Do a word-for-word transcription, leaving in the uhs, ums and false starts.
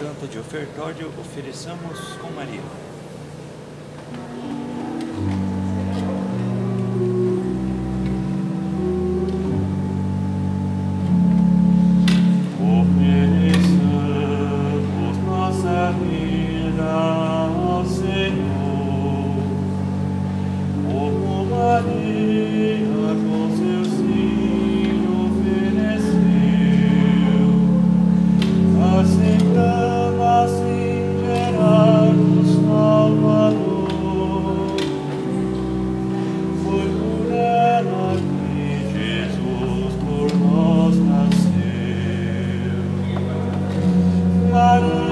canto de ofertório ofereçamos com Maria. Amen.